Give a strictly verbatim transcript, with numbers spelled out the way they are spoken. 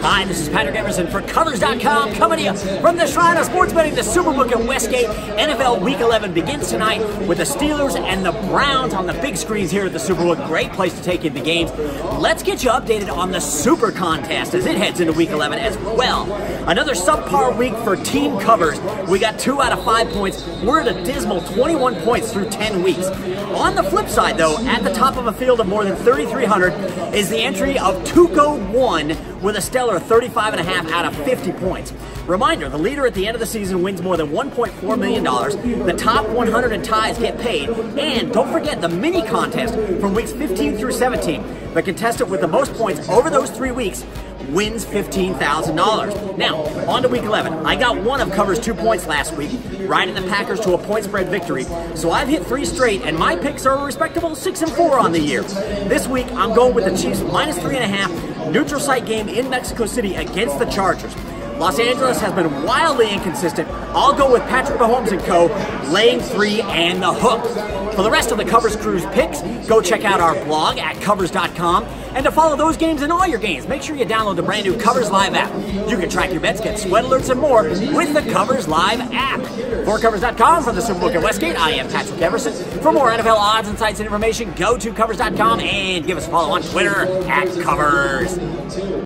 Hi, this is Patrick Everson for Covers dot com, coming to you from the Shrine of Sports Betting, the Superbook in Westgate. N F L Week eleven begins tonight with the Steelers and the Browns on the big screens here at the Superbook. Great place to take in the games. Let's get you updated on the Super Contest as it heads into Week eleven as well. Another subpar week for Team Covers. We got two out of five points. We're at a dismal twenty-one points through ten weeks. On the flip side, though, at the top of a field of more than thirty-three hundred is the entry of Tuco One, with a stellar thirty-five and a half out of fifty points. Reminder, the leader at the end of the season wins more than one point four million dollars. The top one hundred in ties get paid. And don't forget the mini contest from weeks fifteen through seventeen. The contestant with the most points over those three weeks wins fifteen thousand dollars. Now, on to Week eleven. I got one of Covers' two points last week, riding the Packers to a point spread victory. So I've hit three straight, and my picks are a respectable six and four on the year. This week, I'm going with the Chiefs minus three and a half, neutral site game in Mexico City against the Chargers. Los Angeles has been wildly inconsistent. I'll go with Patrick Mahomes and co, laying three and the hook. For the rest of the Covers Cruise picks, go check out our blog at Covers dot com. And to follow those games and all your games, make sure you download the brand new Covers Live app. You can track your bets, get sweat alerts, and more with the Covers Live app. For Covers dot com, from the Superbook at Westgate, I am Patrick Everson. For more N F L odds, insights, and information, go to Covers dot com and give us a follow on Twitter at Covers.